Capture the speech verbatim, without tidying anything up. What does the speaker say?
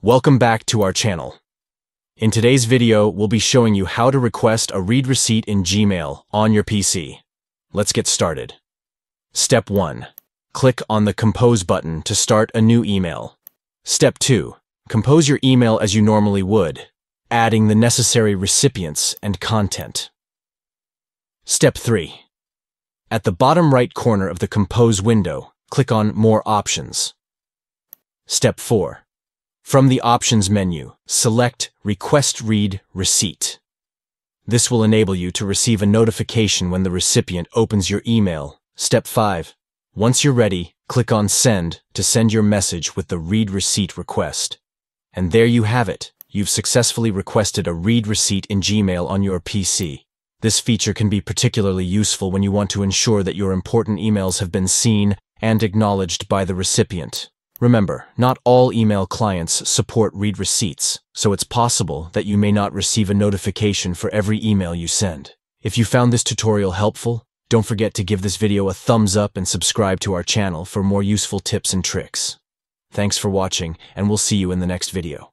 Welcome back to our channel. In today's video, we'll be showing you how to request a read receipt in Gmail on your P C. Let's get started. Step one. Click on the Compose button to start a new email. Step two. Compose your email as you normally would, adding the necessary recipients and content. Step three. At the bottom right corner of the Compose window, click on More Options. Step four. From the Options menu, select Request Read Receipt. This will enable you to receive a notification when the recipient opens your email. Step five. Once you're ready, click on Send to send your message with the Read Receipt request. And there you have it. You've successfully requested a read receipt in Gmail on your P C. This feature can be particularly useful when you want to ensure that your important emails have been seen and acknowledged by the recipient. Remember, not all email clients support read receipts, so it's possible that you may not receive a notification for every email you send. If you found this tutorial helpful, don't forget to give this video a thumbs up and subscribe to our channel for more useful tips and tricks. Thanks for watching, and we'll see you in the next video.